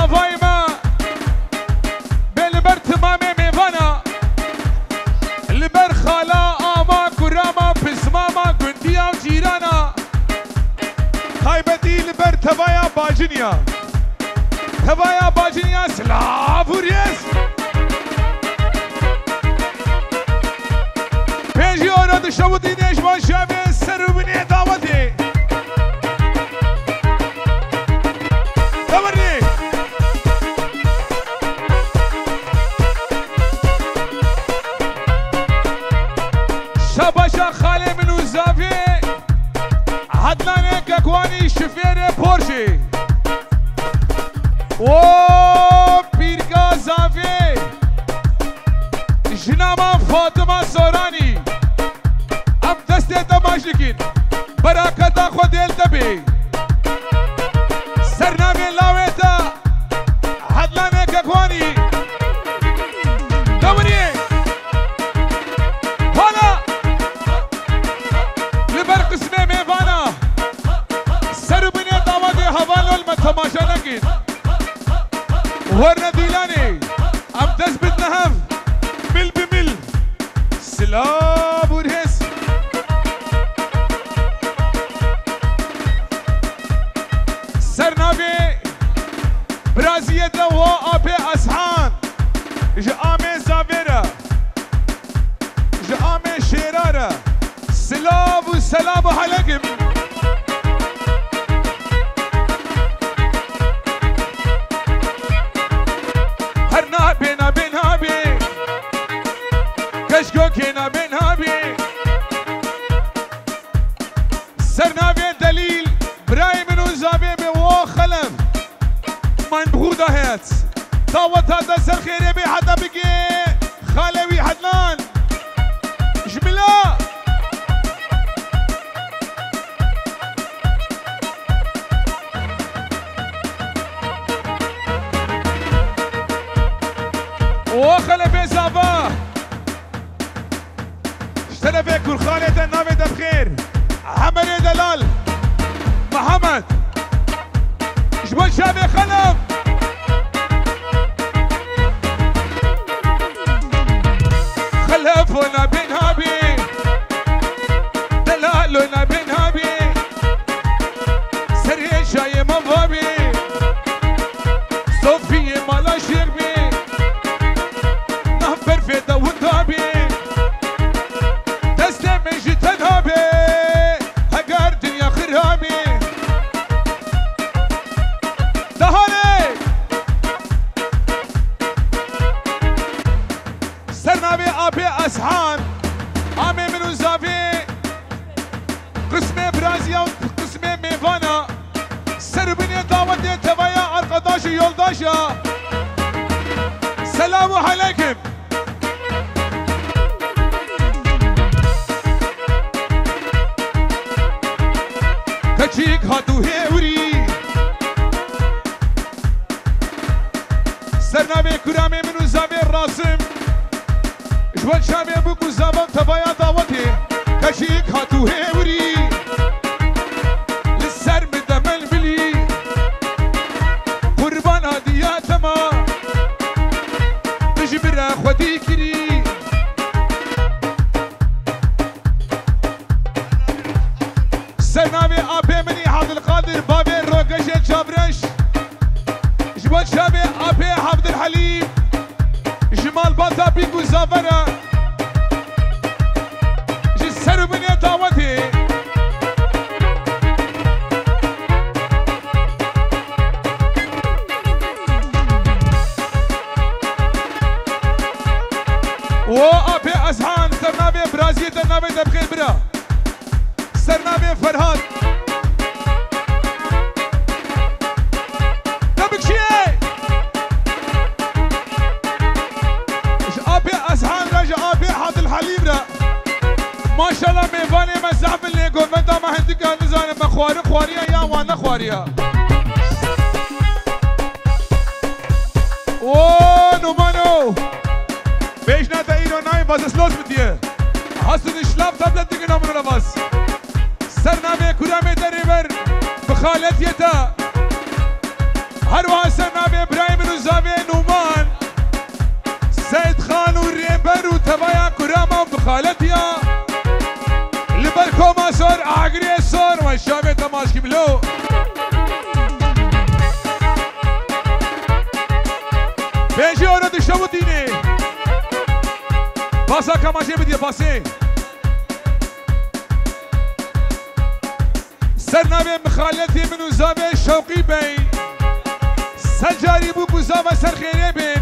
صفايمة بالبرتما ميفانا البرخلا آما كراما بسماما كنديا وجيرانا خيبتي البرتبايا باجنيا تبايا باجنيا سلافوريس بيجي أوراد شوطي نشوان شامي سروبني دعوتي شاباشا خالي من وزافي عدنان كاكواني شفير بورشي و بيركا زافي جناما فاطمة سوراني ام دستي تماشيكين براكتا خوديل تبي سرنامي لاويتا عدنان كاكواني دوري تماشا نكين ورنا ديلاني ام تثبت نهف مل بمل سلاب ورهس سرنابي برازية دوا ابي اسحان جامي زابيرا جامي شيرارا سلاب وسلاب حلقم كشكوكينا بنهابي سرنابي دليل براي منو زابي بو خلف من بغودا هات طاوت هذا سر خيري بي حدا بقي خالوي حدنان جملا وخلف زابا سلفي كل خالد النبي بخير حمد دلال محمد جبل شابي خلف خلفنا بنهابي دلالنا بنهابي سريع شاي مبابي صوفي مالا شربي نهبر في دوتابي أسحان عمي منو زافي قسمي برازيا وقسمي ميفانا سربني دعوتي تبايا أرقداشي يولداشا سلام عليكم كتشيك هاتو هيوري سرنامي كرامي منو زافي الراسم جوان شامي بوكو زمان تبايا داوتي كشيك هاتو هيوري للسر مدمل بلي قربان هدياتما بجبر اخوتي كري سرنامي ابي مني عبد القادر بابي روكشن شابرش جوان شامي ابي عبد الحليم جمال باتا بيكو زافرة جسر بني دعوتي و ابي اسحان سرنابي برازيل سرنابي دبخيل برا سرنابي فرهاد ما شاء الله میوانی مزح بله گفتم دام هندی که نزانه مخواری خواریا یا وان نخواریا. اوه نمانو. بیش نه تا اینو نای بازش لطف می‌دیه. هستن شلاب تبلت دیگه نمونه باز. سر نمی کرم دریبر بخالتیه تا. هر وان سر نمی رجابي نومان سيد خان والريمبر وتبايا كراما بخالتيا لبركو ماسور عقري السور والشابي تماشي بلو بيجي اورا دشابو ديني باسا كماشي بدي باسي سرنابي مخالتي منو زابي شوقي بي سجاري بو بوزاما سرخيري بين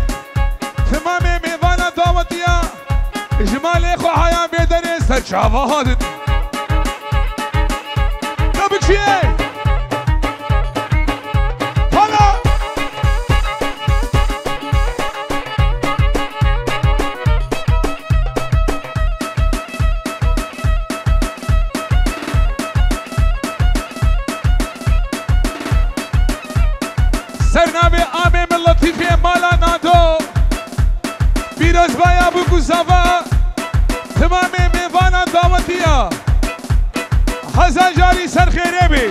تمامي ميوانا داوتيا جمالي خو حيان بيدري سرشافا هادن نبكشيه هلا سرنابي آمي من لطيفي مالا نادو بیروز بایا بگو زوا تمام میوان دعوتیا حسن جاری سرخیره بی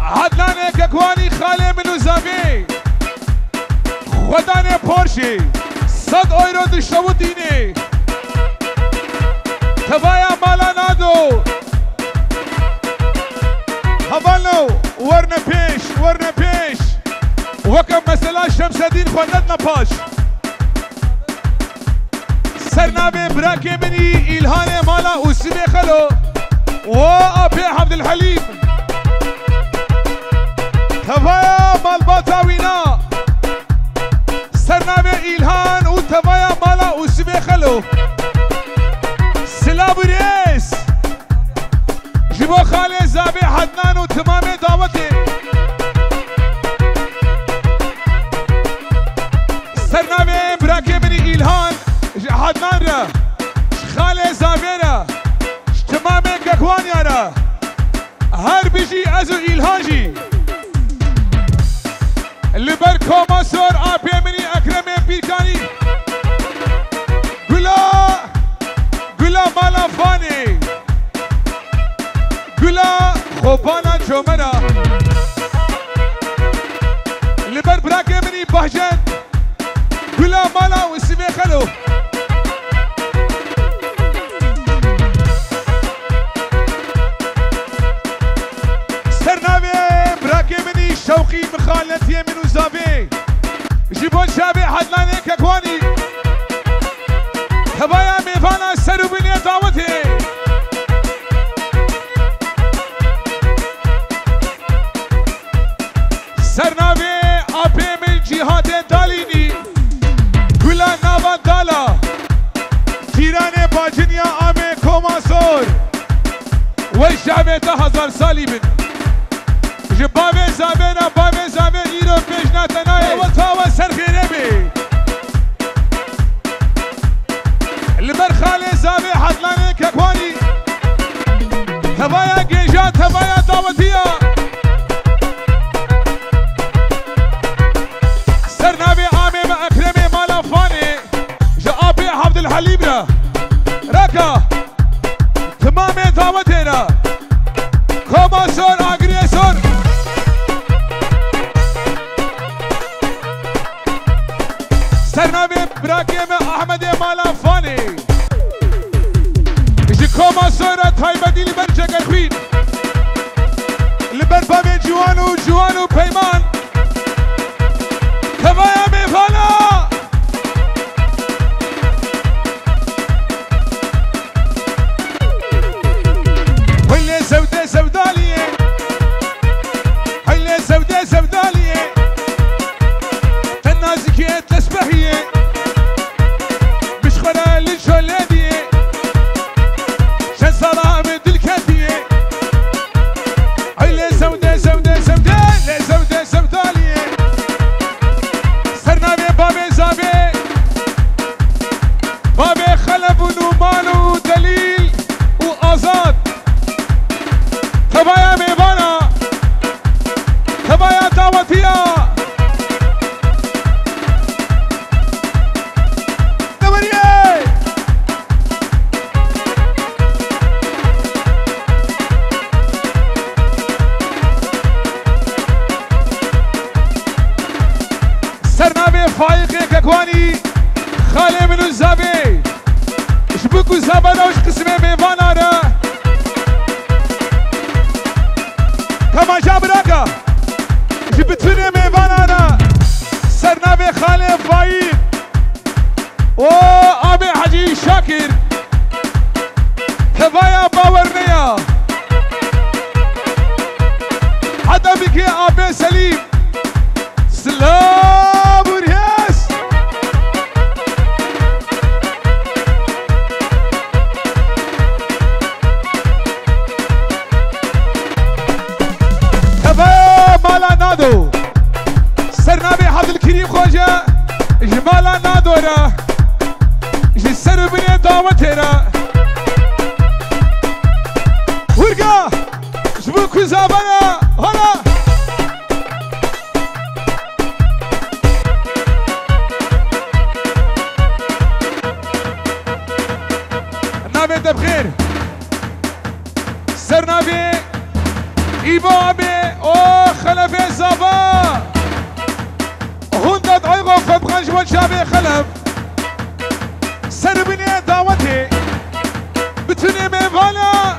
عدنان ککوانی خاله منو زوی خودان پرشی 100 یورو دشته و دینی تبایا مالا نادو حوالو ورن پیش وکم مثلا شمس دین خودت نپاش سرنابي براكي مني إلهان مالا وسمي خلو وأبي عبد الحليم تفايا مالباتا وينا سرنابي إلهان وتفايا مالا وسمي خلو سلاب ريس جبو خالي زابي حدنان وتمامي دعوتي سرنابي براكي مني إلهان حدنان را خاله زاویه را تمام گکوانیا را هر بیجی از الهاجی لبر کاماسور آبی منی اکرم پیرکانی گلا مالا فانی گلا خوبانا جمرا لبر براکی منی بهجن گلا مالا و سیمه خلو شوقي مخالتي من وزابي جيبون شابي حدلاني ككواني تبايا ميفانا سروبيني دعوتي سرنابي أبي من جهاتي داليني كلا نابا دالا تيراني باجنيا آمي كوماسور والشعبي تهزار سالي بابي زابينا بابي زابي ايرو بيجنا تناي وطاوة سرخيري بي لبر خالي زابي حدلاني ككواني تبايا جيجا تبايا داوتيا سرنابي عامي ما اكرمي مالا فاني جابي عبد الحليم راكا تمامي داوتينا كوما سور اغري سور سرنابي براكي من احمد مالا فاني اجي كوما سورة تايبادي لبر جاكربين لبر بابي جوانو بيمان تبايا ميفانا هلي سودالية هلي سودالية تنازكية تسبحية بشخرة للجولادية شنصرة من دلكاتية هلي سودالية سرنابي بابي زابي بابي خلف ونومان ودليل وآزاد تبايا ميبانا تبايا دعوتيا دبرية سرنابي فايقي كاكواني خالي منو زابي شبكو زابانا وش قسمي بيفانا دا كما جابراكا جبتوني ميفانا دا سرنا بي خالي فايق و ابي حجي شاكر كفايا باورنيا حتى بك يا ابي سليم سلام ورياس كفايا مالا نادو سرنا بي عبد الكريم خوجا جمالا نادورا جسر بني داوتيرا ورقا جبوكو زابانا هلا نابي انت بخير سر نابي ايبو عبي او خلفي زابا هندا دعيغو فبغان جوان شابي خلف سر بني داوتي بتني ميفانا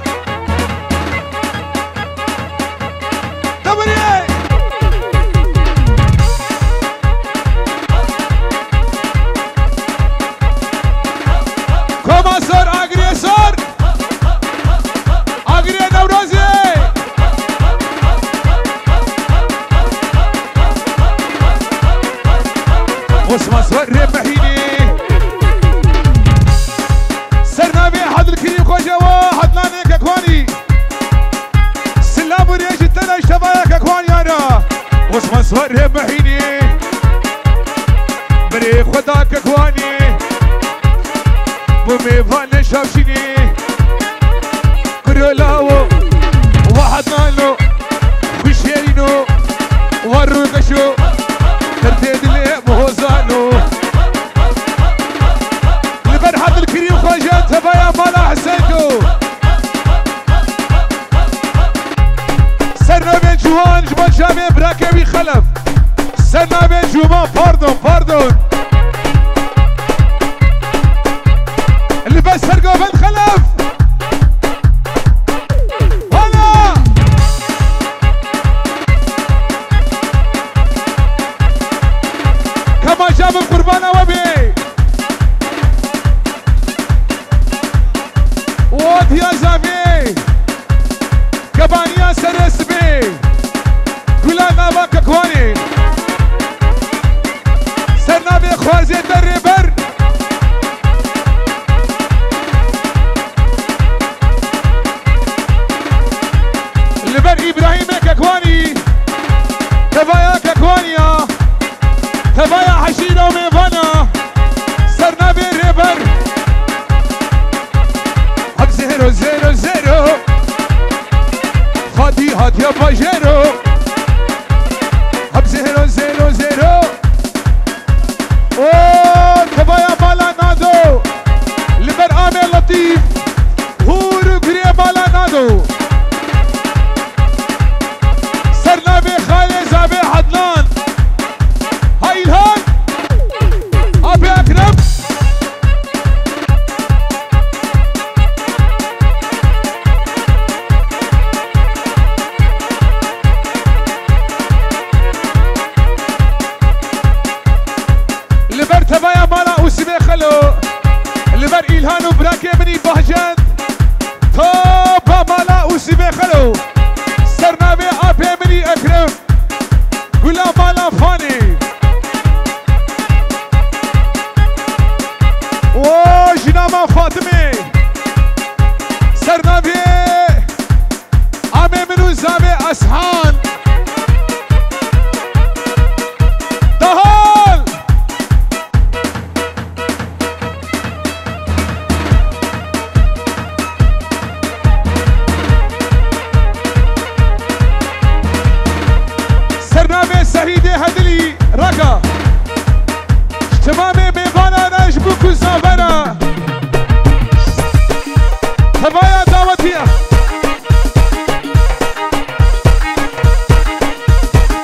صور بحيني بري خدا ككواني بومي فان شافشيني كرولاو واحد نالو بشيرينو وروكشو ترتيد لي مهوزانو لبرحة الكريم خوجا تبايا مالا حسينكو سرنا بين جوان جبال شامي براكبي خلف سرنا بين جوان باردون اللي بس سرقوا بالخلف هلا كما جاب قربانا وبي وات يا زافي كبانيا سرس بي كلنا باك كواني سرنا بخوازي دربر لبر ابراهيم ككواني كفايا ككوانيا كفايا حشيره وميفانا سرنا بربر اب زيرو زيرو زيرو فاتيحة يا باجيرو زيرو زيرو زيرو اوه كبايا مالا نادو لبر عامل لطيف هورو كريا مالا نادو سرنا بي خالي زابي حدلان هاي الهان ابي اكرم لبر إلهان وبراكي مني بهجان طابا مالا وسيبي خلو سرنا بي عبي مني أكرم قولا مالا فاني وجناما فاطمي سرنا بي عمي منو زامي أسحان شمامي بيفانا نجبوكو زافانا هبايا داوتيا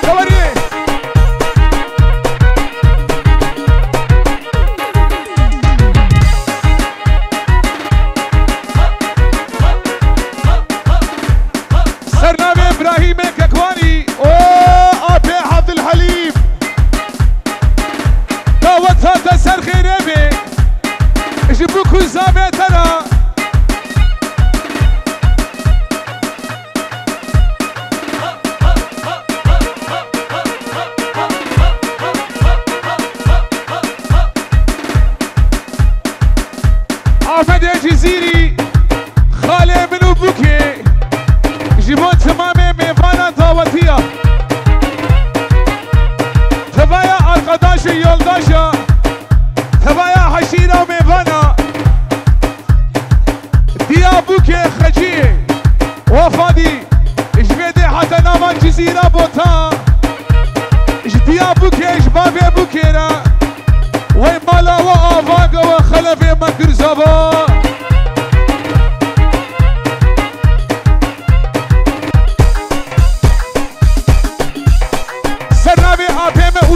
دوري حشي يلقشا تبايا حشينا ميبانا ديابوكي خجي وفادي اجبدي حتى ناما جزيرة بوتا اجديابوكي اجبابي بوكينا ويمالا وآفاقا وخلفي مكرزابا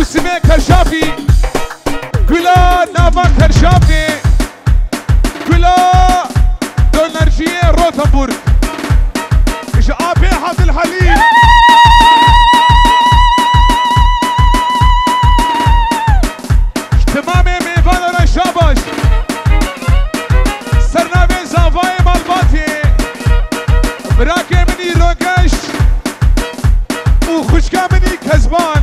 اسمه کرشافی گلا ناما کرشافی گلا دونرژی روتنبورگ اش آبی حد الحلیم اجتماع میوان را شاباش سرنوی زنوای مالباتی براک منی روگش او خوشکا منی کزبان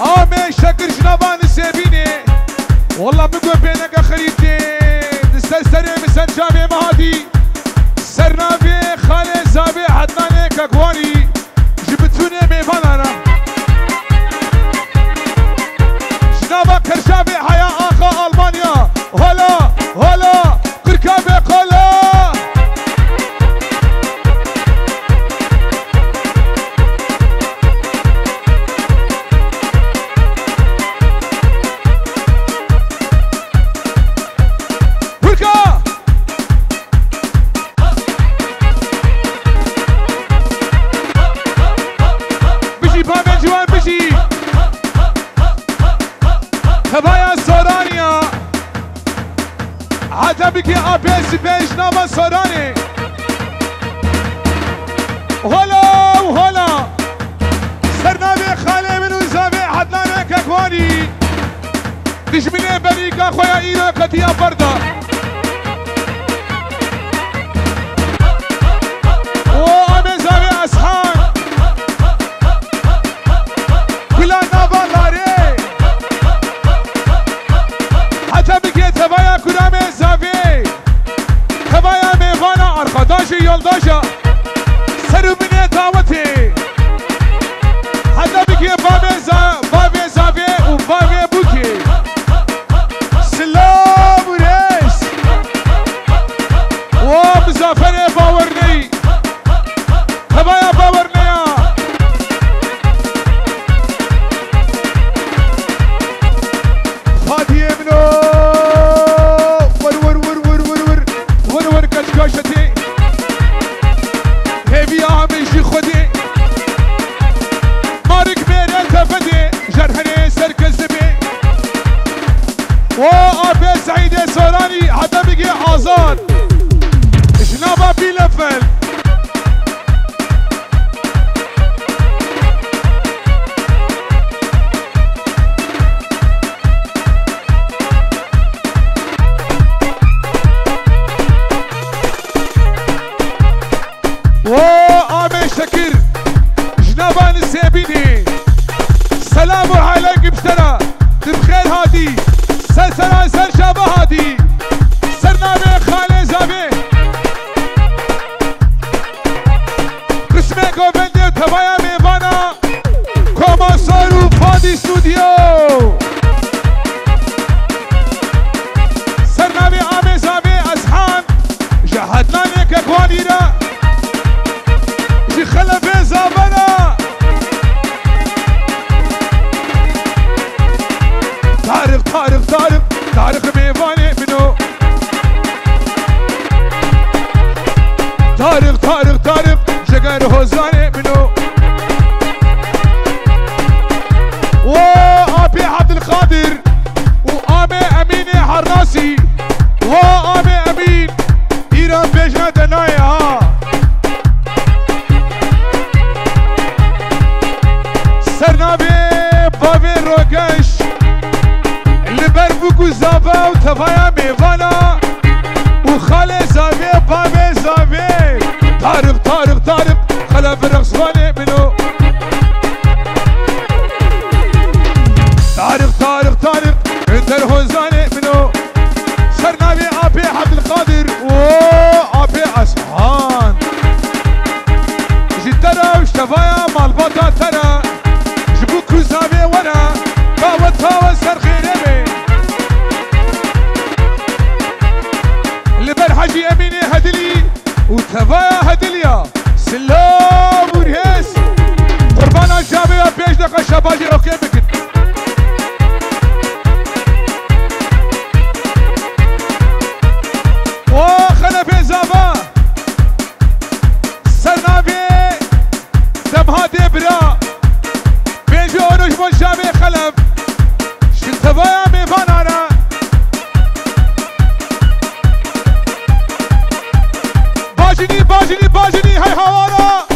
آمين شكر جنابان السيبيني والله بقول بينك خريطي دستري مسنجابي مهادي سرنابي خالي زابي حدناني كاكواني جبتوني ميبانانا جنابا كرشابي حياة آخا ألمانيا هلا هلا كركابي قلا بكي أبيس بيش نما سراني هلا وهلا سرنابي خالي من وزابي حدناني كاكواني دجميني بريكا خويا إيرا قتيا بردا وأمي زابي أسحان كلا نابا لاري حتى بكي تبايا كرامي زابي تبايا ميفانا أرخداشي يلداشا سرو مني دعوتي حتى بكي بابي زابي وبابي بوكي سلام وريش ومزافري باورني تبايا باورنيا فادي منو شتي هبي عمي شي خدي مارك بيري تفدي جرحني سركزبي وابي سعيد سوراني حتى بقي حازان جنابه بيلفل شكر جنابان السيبيني سلام عليك بشرى بخير هادي سلسلة سرشابة هادي سرنابي خالي زابي قسمي قوبندي وتبايا ميفانا كوما صاروا فادي ستوديو سرنابي عامي زابي أسحان جهدناني كاكوانينا خلفي زابنا طارق طارق طارق طارق ميفاني منو طارق طارق طارق جقر هوزاني منو وابي عبد القادر وامي اميني حراسي وامي امين ايران بيجنا دنايا ها سرنابي بابي روكش اللي بربوكو زابا وتفايا ميفانا وخالي زابي بابي زابي طارق طارق طارق خلا برقصواني منو طارق طارق طارق انتر هوزاني منو سرنابي ابي عبد القادر وابي اسحان جيت ترى وش تفايا مالبطا ترى زابي ورا قوة تاوى سرخيرمي اللي بالحجي اميني هدلي وتبايا هدليا سلام وريس قربانا جابي وبيش دقا شباجي اوكي بكت وخلبي زابا سرنابي دمهاتي برا جونوش من شابي خلف شلتبايا ميفانانا باجني باجني باجني هاي حوارا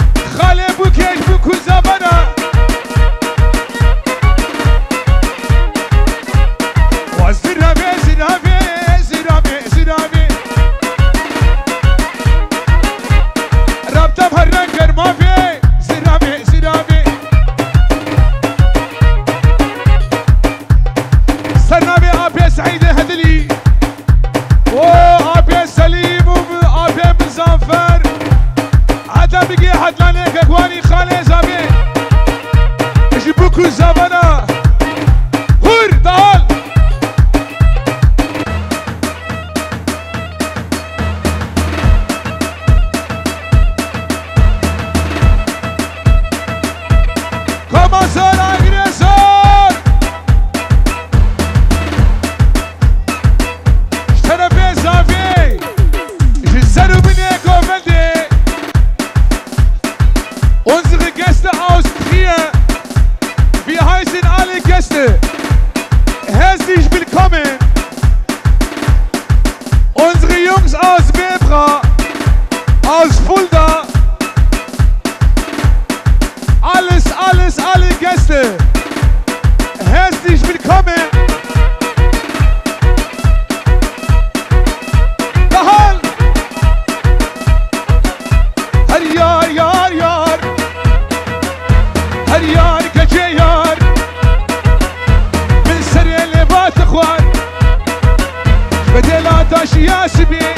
خالي بوك زمنا. هور تعال كما زال عيني زار اشترى في زافي جزارو مني كومندي unsere Gästehaus Trier. Wir heißen alle Gäste herzlich willkommen. Unsere Jungs aus Bebra, aus Fulda. Alle Gäste herzlich willkommen. بدل عطاش يا سبي